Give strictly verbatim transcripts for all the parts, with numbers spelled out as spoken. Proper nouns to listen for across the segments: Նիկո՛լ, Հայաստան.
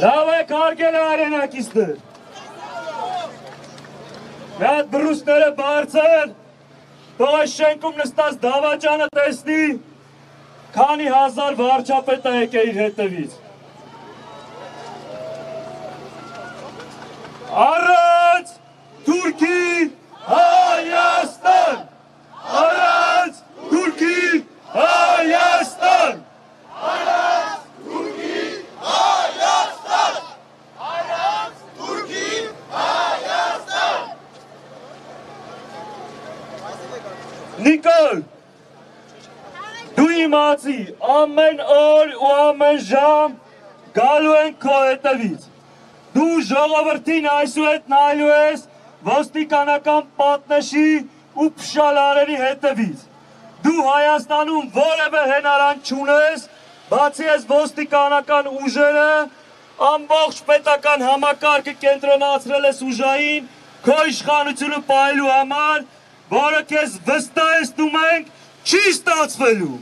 Լավ է կարգել արենակիցներ։ Մի հատ բռունցքները բարձր, թող այս շենքում նստած դավաճանը տեսնի, քանի հազար վարչապետ է եկել իր հետևից։ Առանց Թուրքի Հայաստան, առանց Թուրքի Հայաստան, առանց Թուրքի Հայաստան, առանց Թուրքի Հայաստան։ Նիկոլ, դու իմացի, ամեն օր ու ամեն ժամ գալու են քո հետևից։ Դու ժողովրդին այսուհետ նայելու ես ոստիկանական պատնեշի ու փշալարերի հետևից։ Դու Հայաստանում որևէ հենարան չունես, բացի այս ոստիկանական ուժերը, ամբողջ պետական համակարգը կենտրոնացրել ես ուժային քո իշխանությունը պահելու համար, որը քեզ վստահեցնում ենք չի ստացվելու։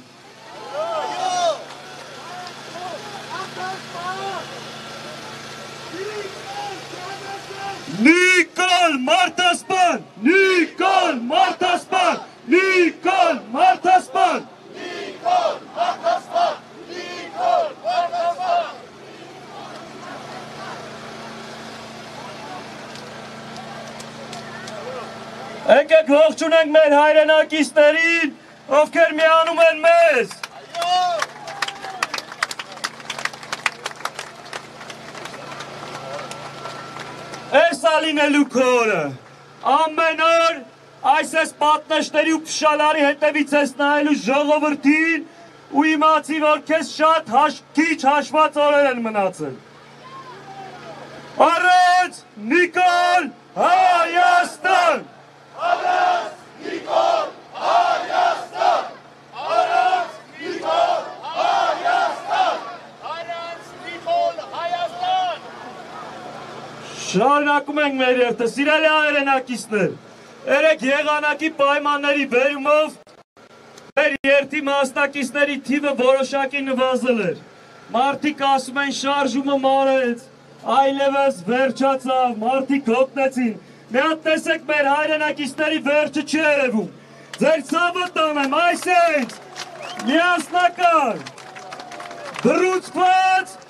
Նիկոլ Մարտասպան, Նիկոլ Մարտասպան, Նիկոլ Մարտասպան, Նիկոլ Մարտասպան, Նիկոլ Մարտասպան։ Եկեք ողջունենք մեր հայրենակիցներին, ովքեր միանում են մեզ։ Ես ալինելու քո օրը, ամեն օր այսպես պատնեշների ու փշալարի հետևից ես նայելու ժողովրդին ու իմացի, որ քեզ շատ քիչ հաշված օրեր են մնացել։ Առանց Նիկոլ Հայաստան, առանց Նիկոլ Հայաստան, առանց Նիկոլ Հայաստան, առանց Նիկոլ Հայաստան։ Շարունակում ենք մեր երթը, սիրելի հայրենակիցներ, երեք եղանակի պայմանների բերումով մեր երթի մասնակիցների թիվը որոշակի նվազել էր։ Մարդիկ ասում են շարժումը մարեց, այլևս վերջացավ, մարդիկ հոգնեցին։ Մի հատ տեսեք մեր հայրենակիցների վերջը չի երևում։ Ձեր ցավը տանեմ, այսինքն՝ միասնական, բռունցքված